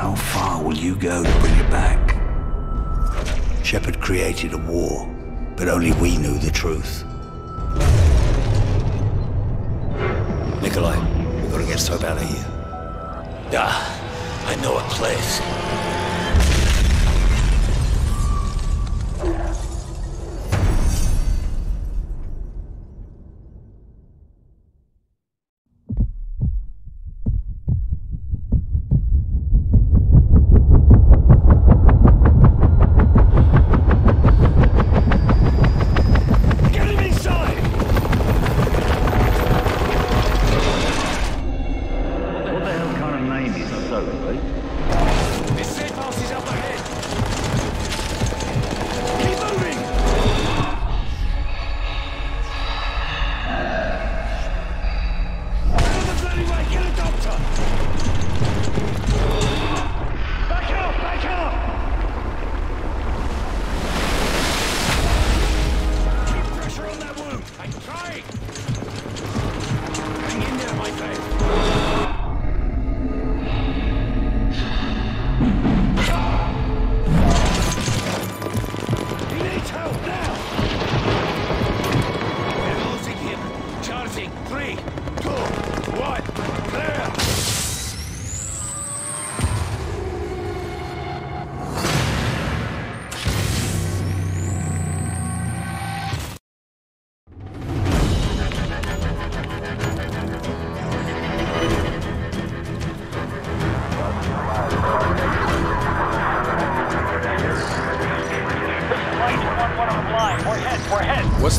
How far will you go to bring it back? Shepard created a war, but only we knew the truth. Nikolai, we've got to get Soap out of here. I know a place.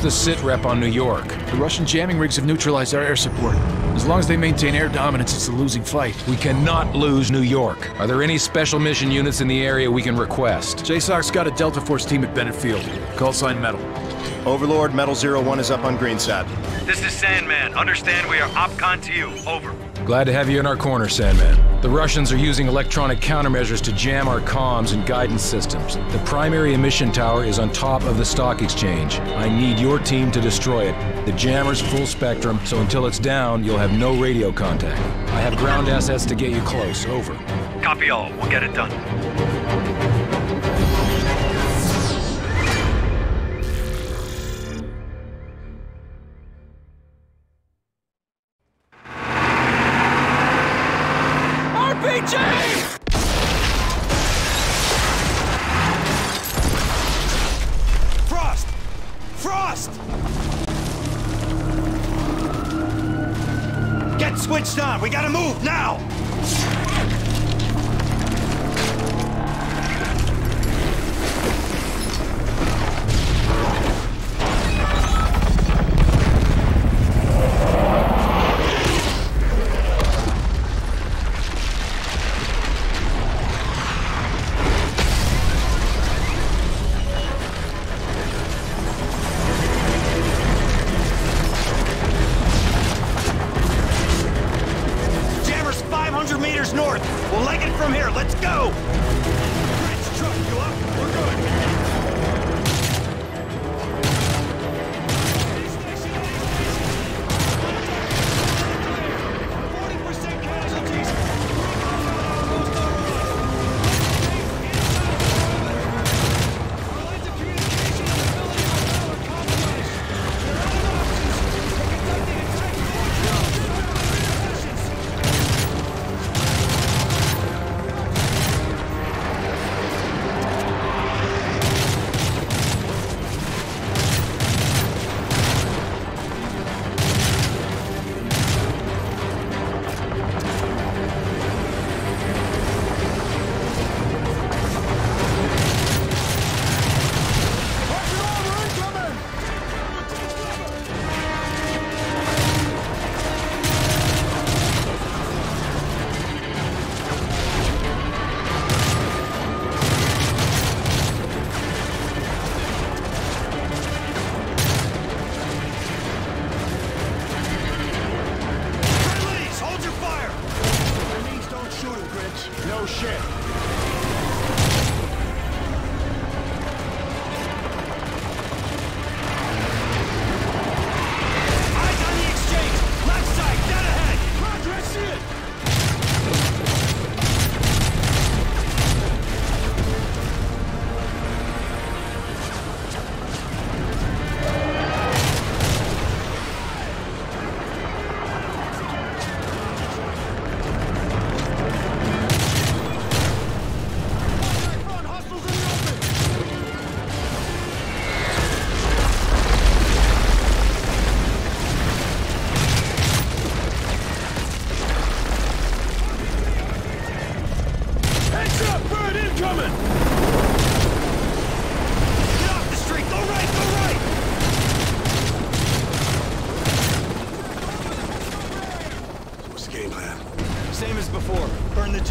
The sit rep on New York. The Russian jamming rigs have neutralized our air support. As long as they maintain air dominance, it's a losing fight. We cannot lose New York. Are there any special mission units in the area we can request? JSOC's got a Delta Force team at Bennett Field. Call sign Metal. Overlord, Metal Zero One is up on Greensat. This is Sandman. Understand we are OpCon to you. Over. Glad to have you in our corner, Sandman. The Russians are using electronic countermeasures to jam our comms and guidance systems. The primary emission tower is on top of the stock exchange. I need your team to destroy it. The jammer's full spectrum, so until it's down, you'll have no radio contact. I have ground assets to get you close. Over. Copy all. We'll get it done. Switched on. We gotta move now.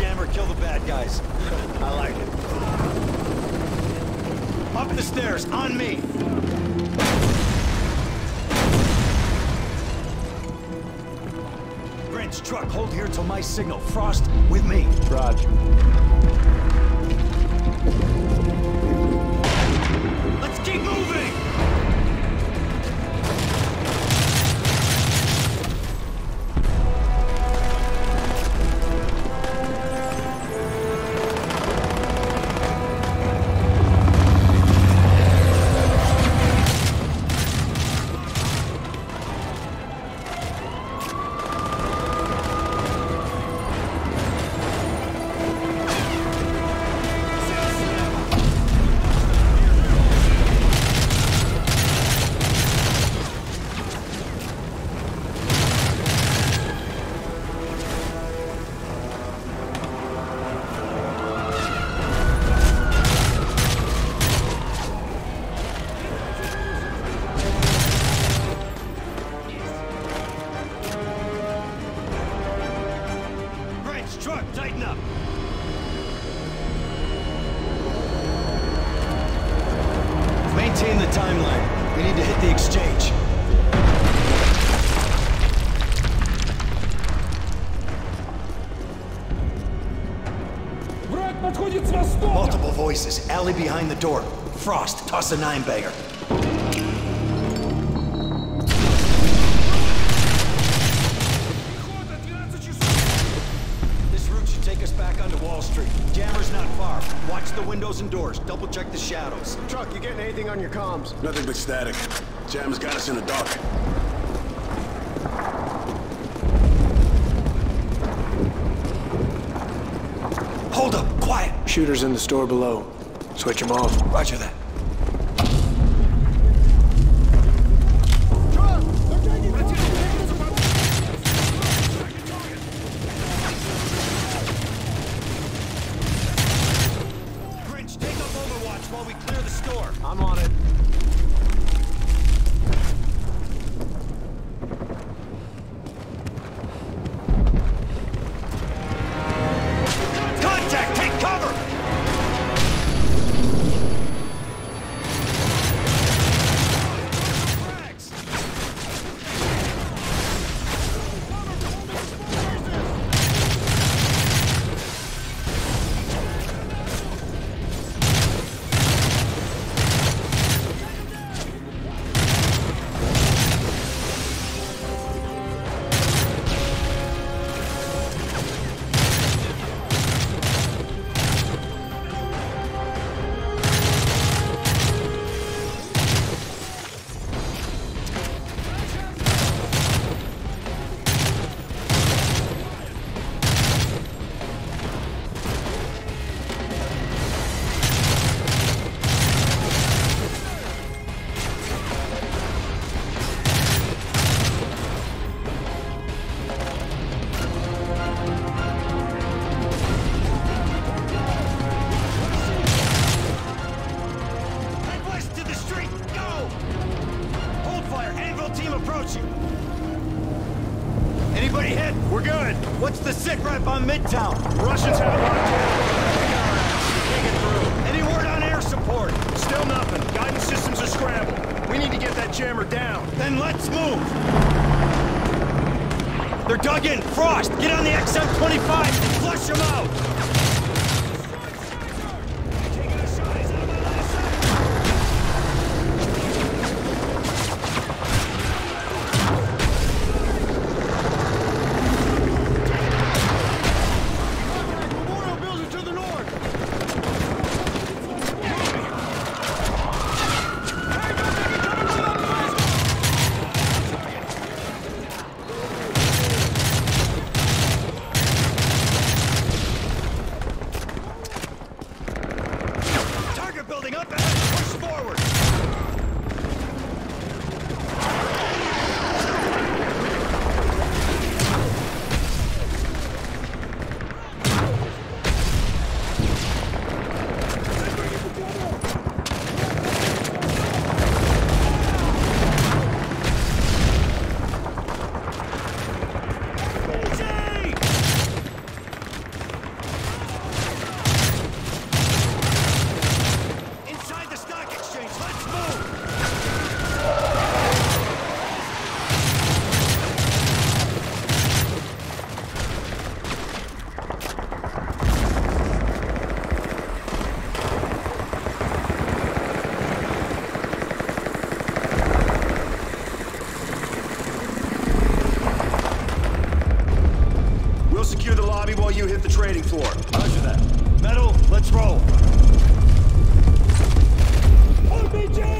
jammer, kill the bad guys. I like it. Up the stairs, on me! Grant's truck, hold here till my signal. Frost, with me. Roger. Let's keep moving! Multiple voices. Alley behind the door. Frost, toss a 9-bagger. This route should take us back onto Wall Street. Jammer's not far. Watch the windows and doors. Double check the shadows. Truck, you getting anything on your comms? Nothing but static. Jammer's got us in the dark. Hold up. Quiet. Shooters in the store below. Switch them off. Roger that. Grinch, take up Overwatch while we clear the store. I'm on it. Midtown. Russians have a hard time. Any word on air support? Still nothing. Guidance systems are scrambled. We need to get that jammer down. Then let's move. They're dug in. Frost, get on the XM-25 and flush them out. waiting for. Roger that. Metal, let's roll. RPG!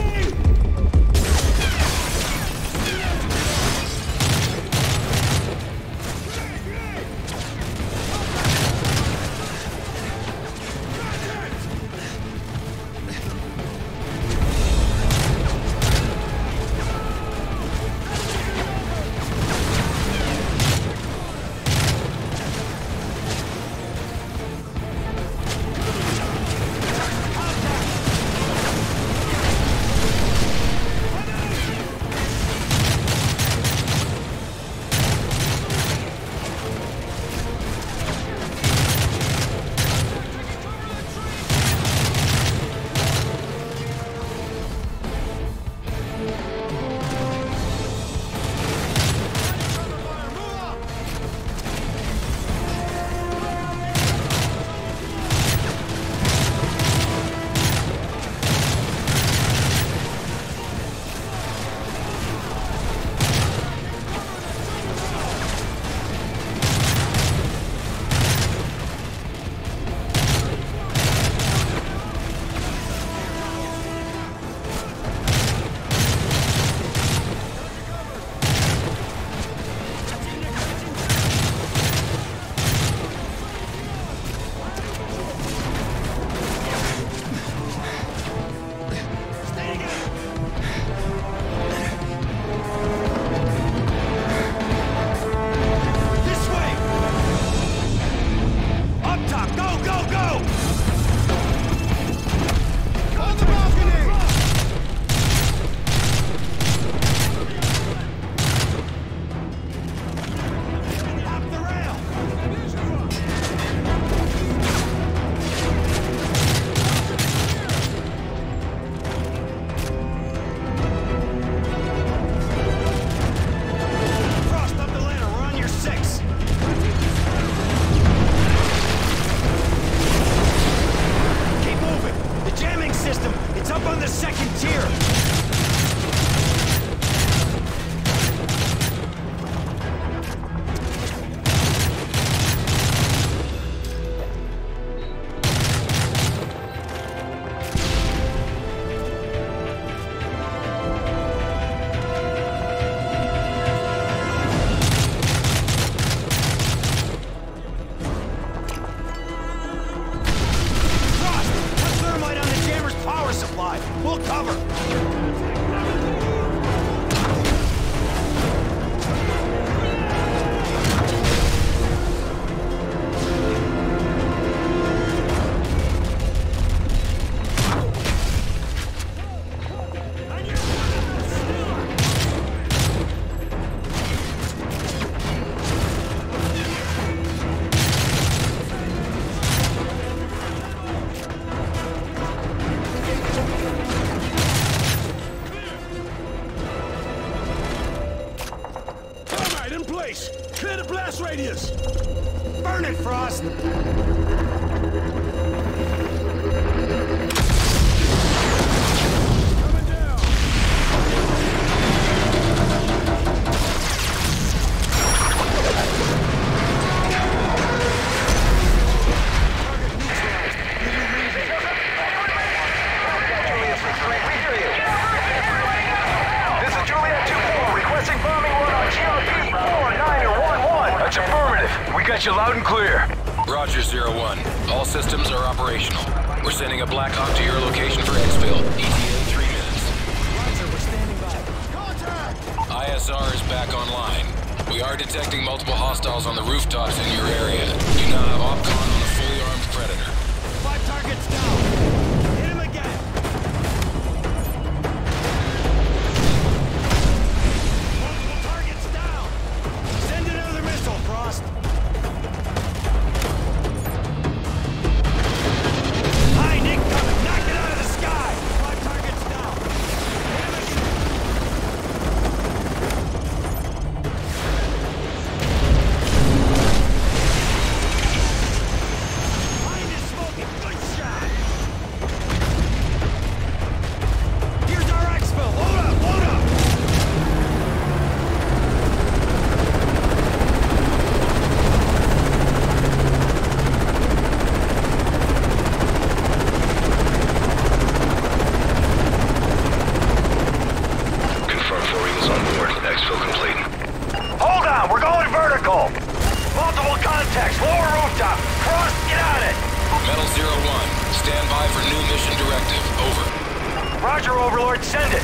Roger, Overlord, send it.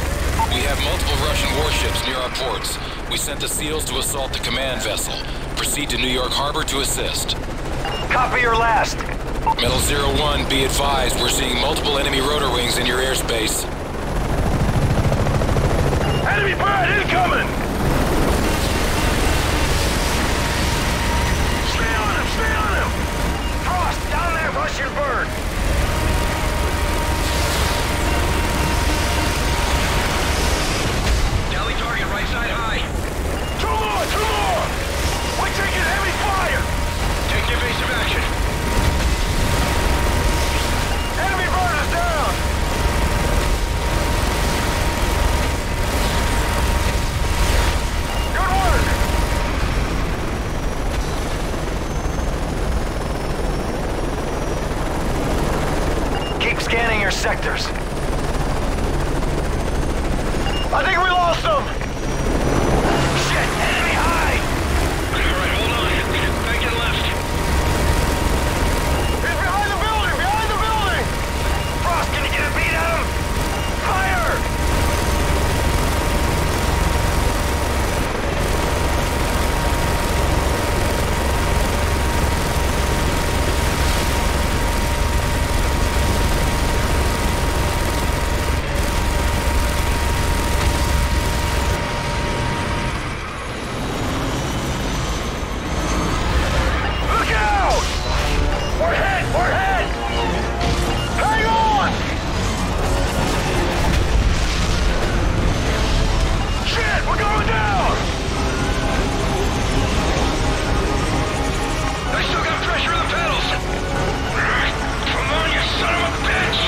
We have multiple Russian warships near our ports. We sent the SEALs to assault the command vessel. Proceed to New York Harbor to assist. Copy your last. Metal Zero One, be advised, we're seeing multiple enemy rotor wings in your airspace. Enemy bird incoming! Stay on him, stay on him! Frost, down that Russian bird! Dally target, right side high. Two more, two more! We're taking heavy fire! Take evasive action. Enemy bird is down! Good work! Keep scanning your sectors. I think we lost them! Shit! Enemy high! Alright, hold on. Back and left. He's behind the building! Behind the building! Frost, can you get a beat on him? Fire! Look out! We're hit! We're hit! Hang on! Shit, we're going down! They still got pressure in the pedals! Come on, you son of a bitch!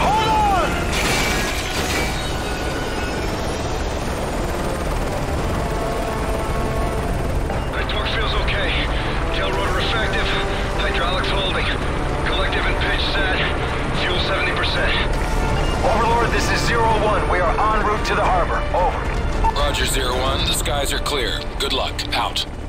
Hold on! The torque feels okay. Tail rotor effective. Hydraulics holding. Collective and pitch set. Fuel 70%. Overlord, this is 0-1. We are en route to the harbor. Over. Roger, 0-1. The skies are clear. Good luck. Out.